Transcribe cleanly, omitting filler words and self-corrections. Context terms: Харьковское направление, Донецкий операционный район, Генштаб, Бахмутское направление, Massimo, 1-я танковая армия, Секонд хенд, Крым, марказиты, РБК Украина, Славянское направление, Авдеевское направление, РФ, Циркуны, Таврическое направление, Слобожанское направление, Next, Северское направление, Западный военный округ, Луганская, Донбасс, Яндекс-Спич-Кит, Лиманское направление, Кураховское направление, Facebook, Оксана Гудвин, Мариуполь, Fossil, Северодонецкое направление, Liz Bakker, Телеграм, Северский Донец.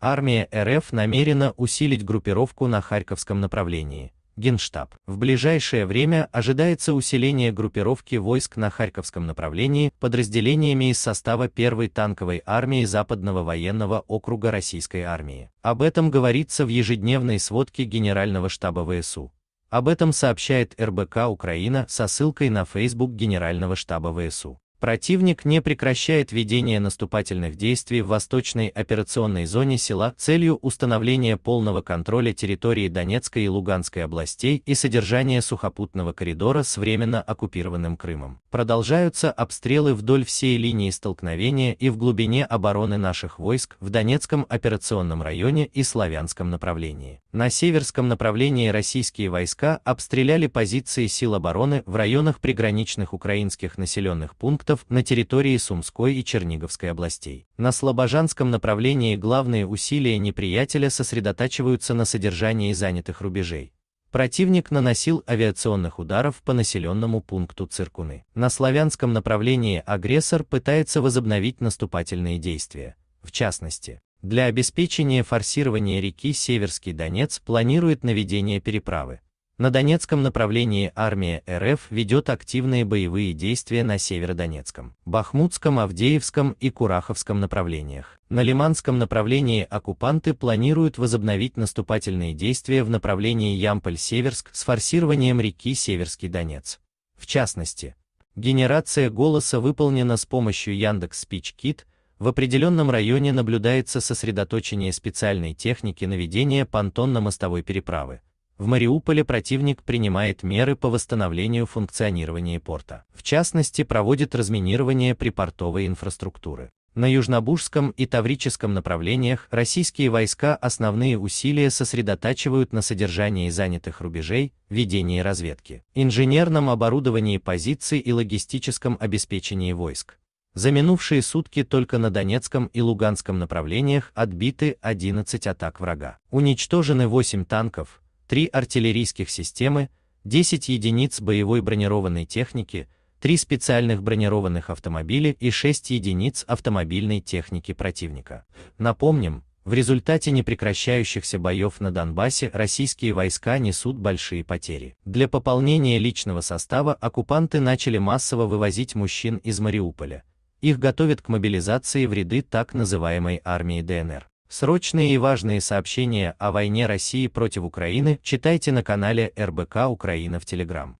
Армия РФ намерена усилить группировку на Харьковском направлении. Генштаб. В ближайшее время ожидается усиление группировки войск на Харьковском направлении подразделениями из состава 1-й танковой армии Западного военного округа Российской армии. Об этом говорится в ежедневной сводке Генерального штаба ВСУ. Об этом сообщает РБК Украина со ссылкой на Facebook Генерального штаба ВСУ. Противник не прекращает ведение наступательных действий в восточной операционной зоне села с целью установления полного контроля территории Донецкой и Луганской областей и содержания сухопутного коридора с временно оккупированным Крымом. Продолжаются обстрелы вдоль всей линии столкновения и в глубине обороны наших войск в Донецком операционном районе и Славянском направлении. На Северском направлении российские войска обстреляли позиции сил обороны в районах приграничных украинских населенных пунктов на территории Сумской и Черниговской областей. На Слобожанском направлении главные усилия неприятеля сосредотачиваются на содержании занятых рубежей. Противник наносил авиационных ударов по населенному пункту Циркуны. На Славянском направлении агрессор пытается возобновить наступательные действия. В частности, для обеспечения форсирования реки Северский Донец планирует наведение переправы. На Донецком направлении армия РФ ведет активные боевые действия на Северодонецком, Бахмутском, Авдеевском и Кураховском направлениях. На Лиманском направлении оккупанты планируют возобновить наступательные действия в направлении Ямполь-Северск с форсированием реки Северский Донец. В частности, генерация голоса выполнена с помощью Яндекс-Спич-Кит. В определенном районе наблюдается сосредоточение специальной техники наведения понтонно-мостовой переправы. В Мариуполе противник принимает меры по восстановлению функционирования порта. В частности, проводит разминирование припортовой инфраструктуры. На Южнобужском и Таврическом направлениях российские войска основные усилия сосредотачивают на содержании занятых рубежей, ведении разведки, инженерном оборудовании позиций и логистическом обеспечении войск. За минувшие сутки только на Донецком и Луганском направлениях отбиты 11 атак врага. Уничтожены 8 танков, 3 артиллерийских системы, 10 единиц боевой бронированной техники, 3 специальных бронированных автомобиля и 6 единиц автомобильной техники противника. Напомним, в результате непрекращающихся боев на Донбассе российские войска несут большие потери. Для пополнения личного состава оккупанты начали массово вывозить мужчин из Мариуполя. Их готовят к мобилизации в ряды так называемой армии ДНР. Срочные и важные сообщения о войне России против Украины читайте на канале РБК Украина в Телеграм.